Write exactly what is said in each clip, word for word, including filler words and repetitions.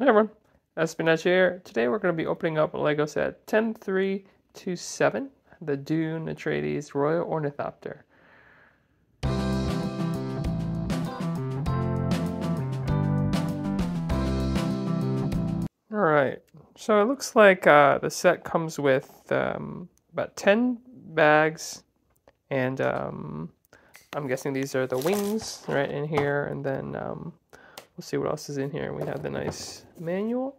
Hey everyone, Espinach here. Today we're going to be opening up a LEGO set one oh three two seven, the Dune Atreides Royal Ornithopter. Alright, so it looks like uh, the set comes with um, about ten bags, and um, I'm guessing these are the wings right in here, and then um, we'll see what else is in here. We have the nice manual,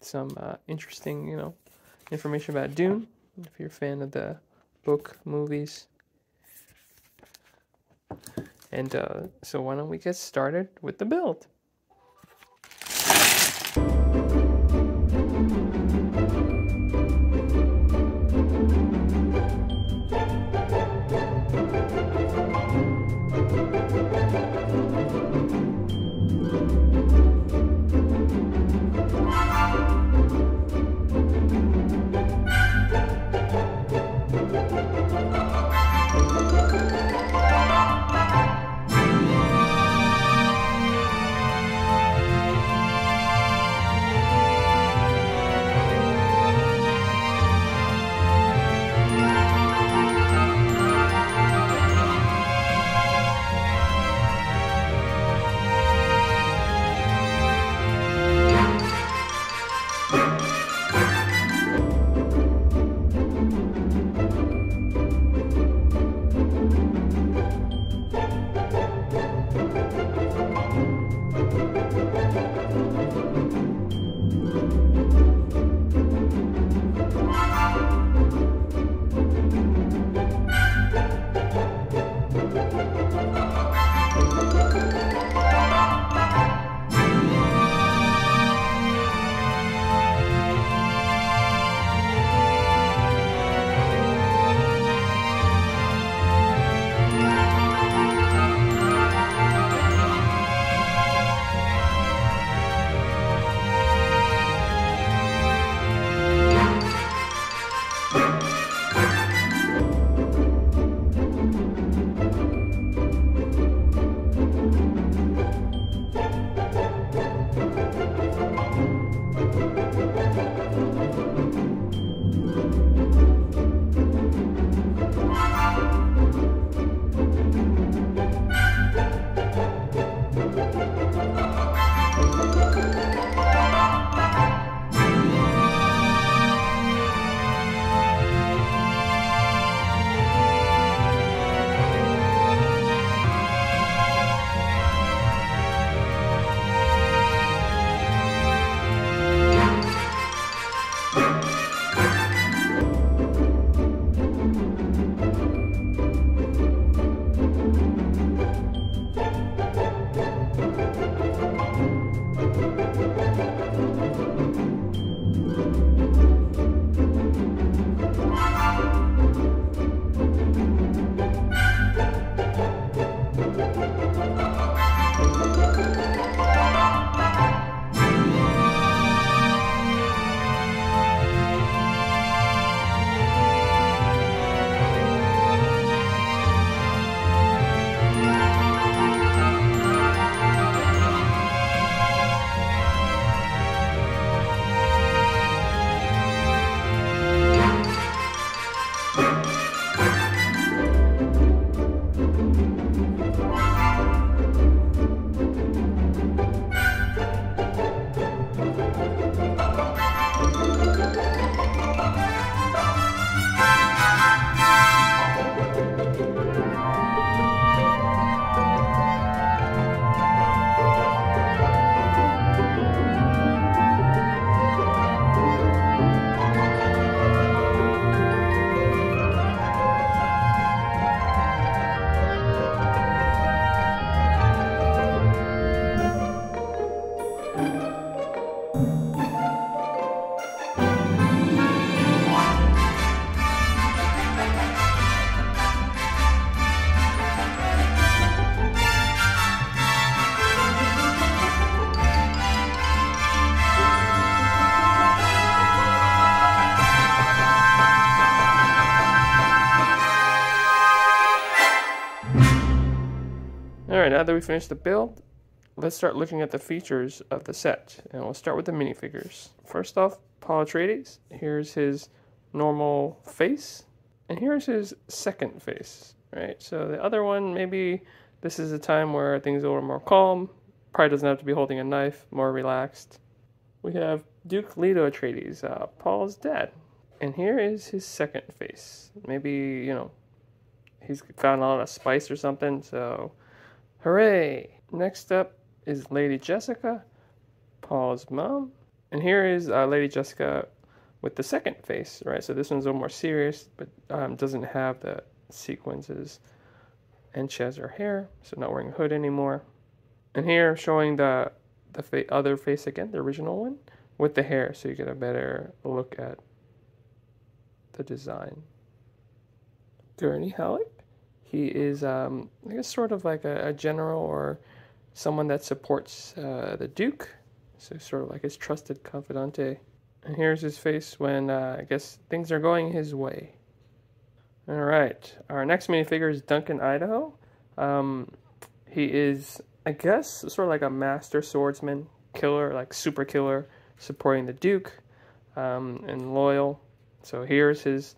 some uh, interesting, you know, information about Dune, if you're a fan of the book, movies. And uh, so why don't we get started with the build? Thank you. Now that we finished the build, let's start looking at the features of the set. And we'll start with the minifigures. First off, Paul Atreides. Here's his normal face. And here's his second face, right? So the other one, maybe this is a time where things are a little more calm. Probably doesn't have to be holding a knife, more relaxed. We have Duke Leto Atreides, uh, Paul's dad. And here is his second face. Maybe, you know, he's found a lot of spice or something, so hooray! Next up is Lady Jessica, Paul's mom. And here is uh, Lady Jessica with the second face, right? So this one's a little more serious, but um, doesn't have the sequences. And she has her hair, so not wearing a hood anymore. And here, showing the the fa other face again, the original one, with the hair, so you get a better look at the design. Gurney Halleck, he is, um, I guess, sort of like a, a general or someone that supports uh, the Duke, so sort of like his trusted confidante. And here's his face when, uh, I guess, things are going his way. All right, our next minifigure is Duncan Idaho. Um, he is, I guess, sort of like a master swordsman, killer, like super killer, supporting the Duke, um, and loyal. So here's his,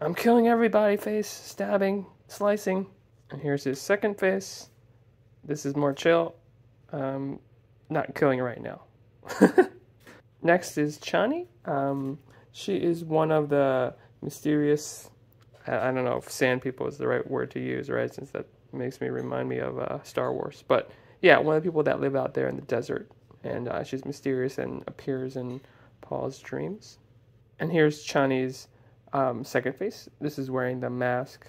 I'm killing everybody face, stabbing, slicing. And here's his second face. This is more chill, um, not killing right now. Next is Chani. Um, she is one of the mysterious, I don't know if sand people is the right word to use, right, since that makes me remind me of uh, Star Wars. But yeah, one of the people that live out there in the desert. And uh, she's mysterious and appears in Paul's dreams. And here's Chani's um, second face. This is wearing the mask.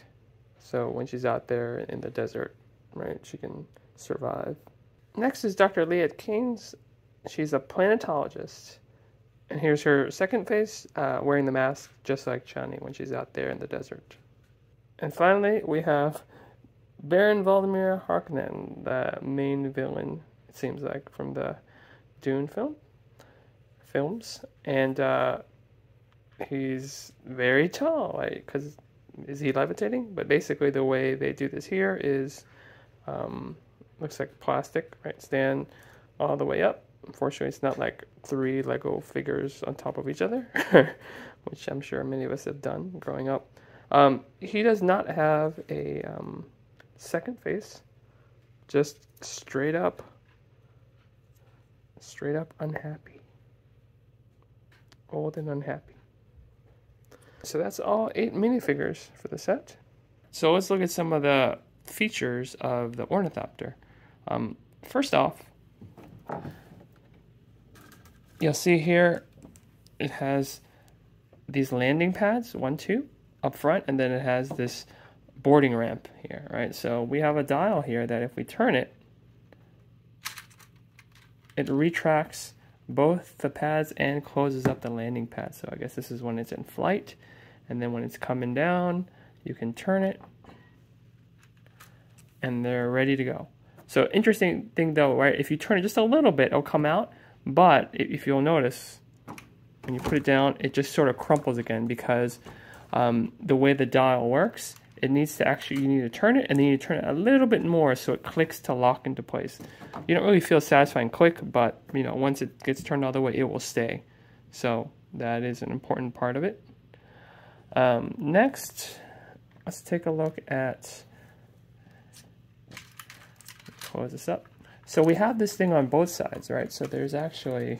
So when she's out there in the desert, right, she can survive. Next is Doctor Liet Kynes. She's a planetologist. And here's her second face, uh, wearing the mask, just like Chani when she's out there in the desert. And finally, we have Baron Vladimir Harkonnen, the main villain, it seems like, from the Dune film, films. And uh, he's very tall, because like, is he levitating? But basically the way they do this here is, um, looks like plastic, right? Stand all the way up. Unfortunately, it's not like three Lego figures on top of each other, which I'm sure many of us have done growing up. Um, he does not have a um, second face, just straight up, straight up unhappy, old and unhappy. So that's all eight minifigures for the set. So let's look at some of the features of the ornithopter. Um, first off, you'll see here it has these landing pads, one, two, up front, and then it has this boarding ramp here, right? So we have a dial here that if we turn it, it retracts both the pads and closes up the landing pad. So I guess this is when it's in flight, and then when it's coming down, you can turn it, and they're ready to go. So interesting thing though, right? If you turn it just a little bit, it'll come out. But if you'll notice, when you put it down, it just sort of crumples again because um, the way the dial works, it needs to actually, you need to turn it and then you turn it a little bit more so it clicks to lock into place. You don't really feel satisfying click, but you know, once it gets turned all the way, it will stay. So that is an important part of it. Um, next, let's take a look at, close this up. So we have this thing on both sides, right? So there's actually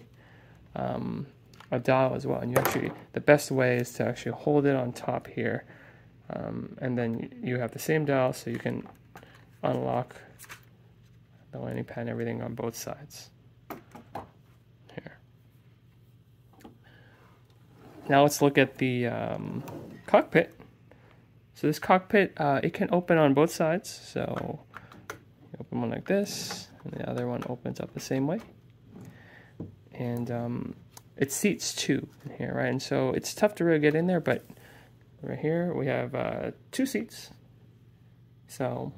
um, a dial as well. And you actually, the best way is to actually hold it on top here. Um, and then you have the same dial so you can unlock the landing pad and everything on both sides. Here. Now let's look at the um, cockpit. So this cockpit, uh, it can open on both sides. So you open one like this. And the other one opens up the same way. And um, it seats two in here, right? And so it's tough to really get in there, but right here we have uh, two seats. So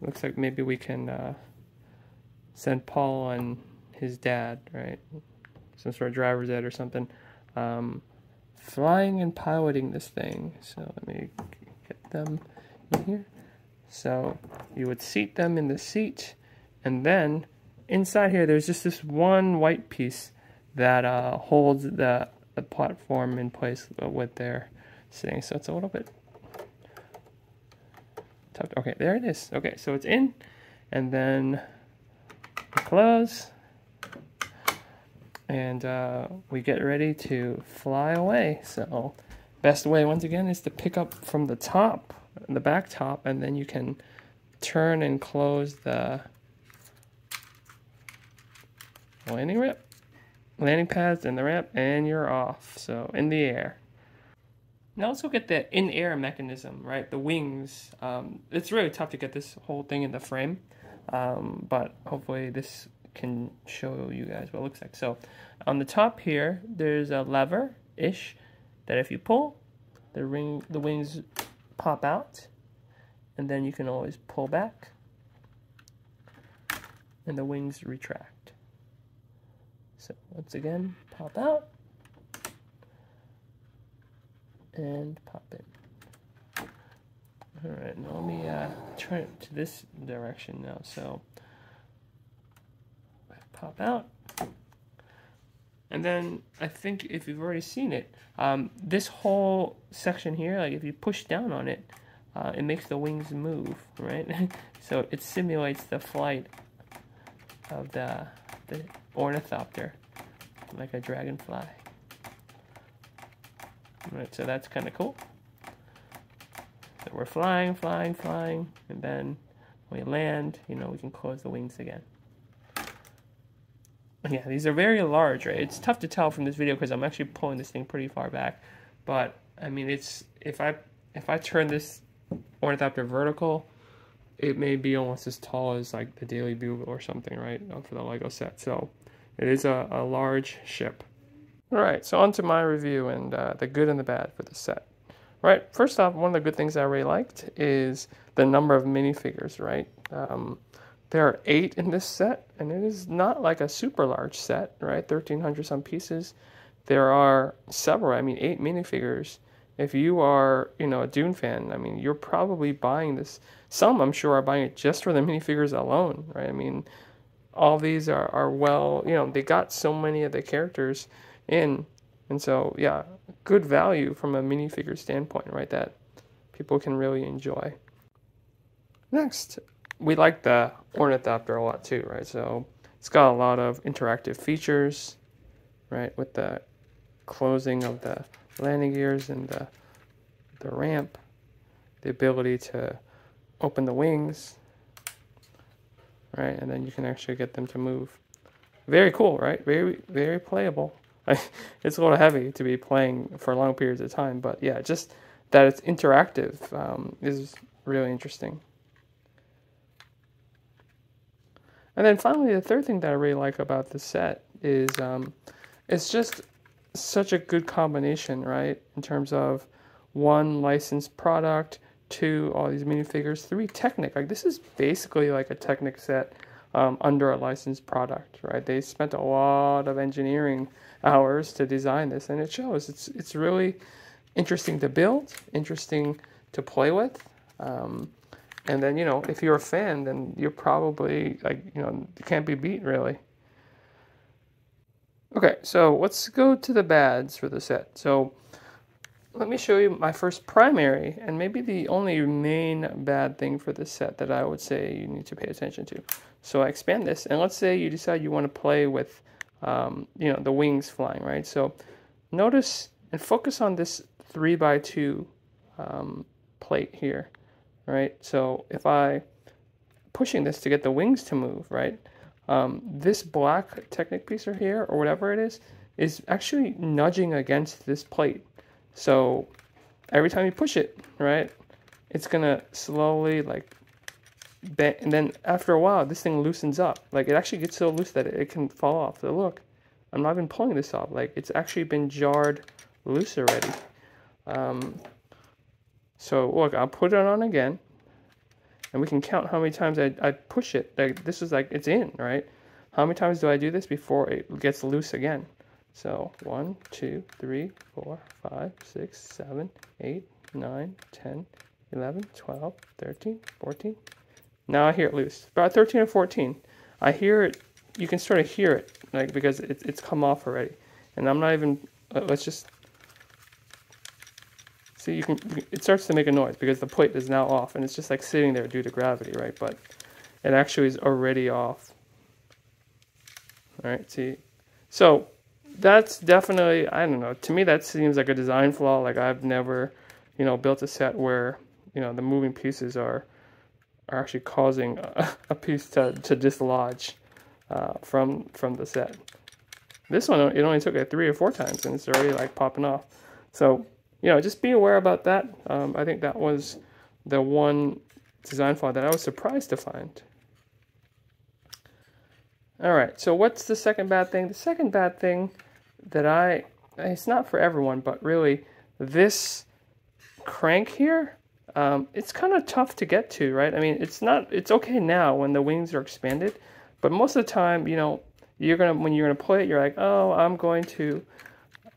looks like maybe we can uh, send Paul and his dad, right? Some sort of driver's ed or something. Um, flying and piloting this thing. So let me get them in here. So you would seat them in the seat, and then inside here there's just this one white piece that uh, holds the, the platform in place with their sitting. So it's a little bit tough. Okay, there it is. Okay, so it's in, and then close, and uh, we get ready to fly away. So best way, once again, is to pick up from the top, the back top, and then you can turn and close the landing ramp, landing pads and the ramp, and you're off. So in the air. Now let's look at the in-air mechanism, right? The wings. Um, it's really tough to get this whole thing in the frame, um, but hopefully this can show you guys what it looks like. So on the top here, there's a lever-ish that if you pull, the ring, the wings pop out, and then you can always pull back, and the wings retract. So once again, pop out and pop in. All right, now let me uh, turn it to this direction now. So pop out. And then I think if you've already seen it, um, this whole section here, like if you push down on it, uh, it makes the wings move, right? So it simulates the flight of the, the ornithopter, like a dragonfly. Right, so that's kind of cool. So we're flying, flying, flying, and then when we land, you know, we can close the wings again. Yeah, these are very large, right? It's tough to tell from this video because I'm actually pulling this thing pretty far back. But I mean, it's if I if I turn this ornithopter vertical, it may be almost as tall as like the Daily Bugle or something, right? For the LEGO set. So it is a, a large ship. All right, so on to my review and uh, the good and the bad for the set. Right, first off, one of the good things I really liked is the number of minifigures, right? Um, There are eight in this set, and it is not like a super large set, right? thirteen hundred some pieces. There are several, I mean, eight minifigures. If you are, you know, a Dune fan, I mean, you're probably buying this. Some, I'm sure, are buying it just for the minifigures alone, right? I mean, all these are, are well, you know, they got so many of the characters in. And so, yeah, good value from a minifigure standpoint, right, that people can really enjoy. Next, we like the ornithopter a lot too, right? So it's got a lot of interactive features, right? With the closing of the landing gears and the the ramp, the ability to open the wings, right? And then you can actually get them to move. Very cool, right? Very, very playable. It's a little heavy to be playing for long periods of time, but yeah, just that it's interactive um, is really interesting. And then finally, the third thing that I really like about the set is um, it's just such a good combination, right? In terms of one, licensed product, two, all these minifigures, three, Technic. Like, this is basically like a Technic set um, under a licensed product, right? They spent a lot of engineering hours to design this, and it shows. It's, it's really interesting to build, interesting to play with. Um, And then, you know, if you're a fan, then you're probably, like, you know, you can't be beat, really. Okay, so let's go to the bads for the set. So let me show you my first primary, and maybe the only main bad thing for this set that I would say you need to pay attention to. So I expand this, and let's say you decide you want to play with, um, you know, the wings flying, right? So notice and focus on this three by two um, plate here. Right, so if I pushing this to get the wings to move, right, um, this black Technic piece right here or whatever it is is actually nudging against this plate. So every time you push it, right, it's gonna slowly like bend, and then after a while this thing loosens up. Like, it actually gets so loose that it can fall off. So look, I'm not even pulling this off. Like, it's actually been jarred loose already. Um, So look, I'll put it on again, and we can count how many times I, I push it. Like, this is like, it's in, right? How many times do I do this before it gets loose again? So one, two, three, four, five, six, seven, eight, nine, ten, eleven, twelve, thirteen, fourteen. Now I hear it loose. About thirteen or fourteen. I hear it. You can sort of hear it, like, because it, it's come off already. And I'm not even, let's just, see, you can, it starts to make a noise because the plate is now off and it's just like sitting there due to gravity, right? But it actually is already off. All right, see? So that's definitely, I don't know, to me that seems like a design flaw. Like, I've never, you know, built a set where, you know, the moving pieces are, are actually causing a, a piece to, to dislodge uh, from, from the set. This one, it only took it three or four times, and it's already, like, popping off. So, you know, just be aware about that. Um, I think that was the one design flaw that I was surprised to find. All right, so what's the second bad thing? The second bad thing that I... It's not for everyone, but really, this crank here, um, it's kind of tough to get to, right? I mean, it's not... It's okay now when the wings are expanded, but most of the time, you know... You're gonna when you're gonna play it, you're like, oh, I'm going to,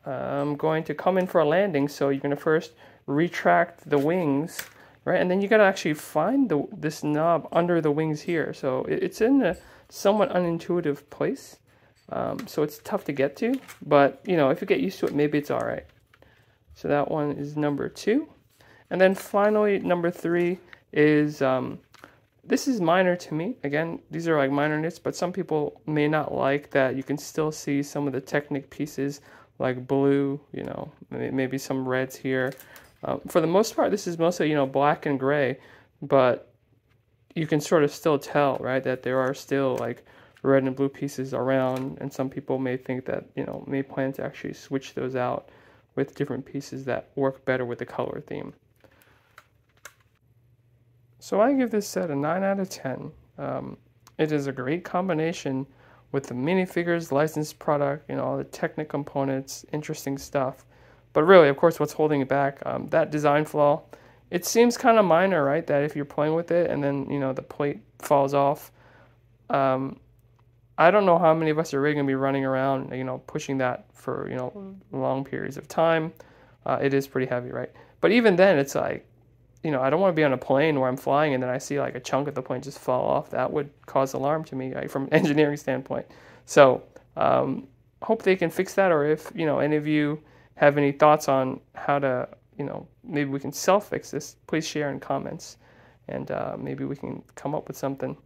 uh, I'm going to come in for a landing. So you're gonna first retract the wings, right, and then you gotta actually find the this knob under the wings here. So it, it's in a somewhat unintuitive place, um, so it's tough to get to. But you know, if you get used to it, maybe it's all right. So that one is number two, and then finally number three is. Um, This is minor to me. Again, these are like minor nits, but some people may not like that you can still see some of the Technic pieces, like blue, you know, maybe some reds here. Um, for the most part, this is mostly, you know, black and gray, but you can sort of still tell, right, that there are still like red and blue pieces around, and some people may think that, you know, may plan to actually switch those out with different pieces that work better with the color theme. So I give this set a nine out of ten. Um, it is a great combination with the minifigures, licensed product, you know, all the Technic components, interesting stuff. But really, of course, what's holding it back, um, that design flaw, it seems kind of minor, right? That if you're playing with it and then, you know, the plate falls off. Um, I don't know how many of us are really going to be running around, you know, pushing that for, you know, long periods of time. Uh, it is pretty heavy, right? But even then, it's like, you know, I don't want to be on a plane where I'm flying and then I see like a chunk of the plane just fall off. That would cause alarm to me, like, from an engineering standpoint. So um, hope they can fix that, or if, you know, any of you have any thoughts on how to, you know, maybe we can self-fix this, please share in comments, and uh, maybe we can come up with something.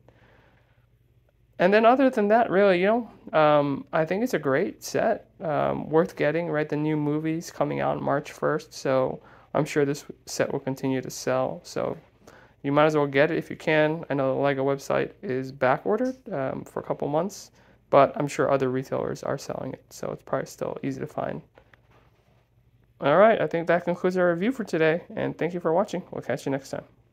And then other than that, really, you know, um, I think it's a great set, um, worth getting, right? The new movie's coming out on March first, so I'm sure this set will continue to sell, so you might as well get it if you can. I know the LEGO website is back-ordered um, for a couple months, but I'm sure other retailers are selling it, so it's probably still easy to find. All right, I think that concludes our review for today, and thank you for watching. We'll catch you next time.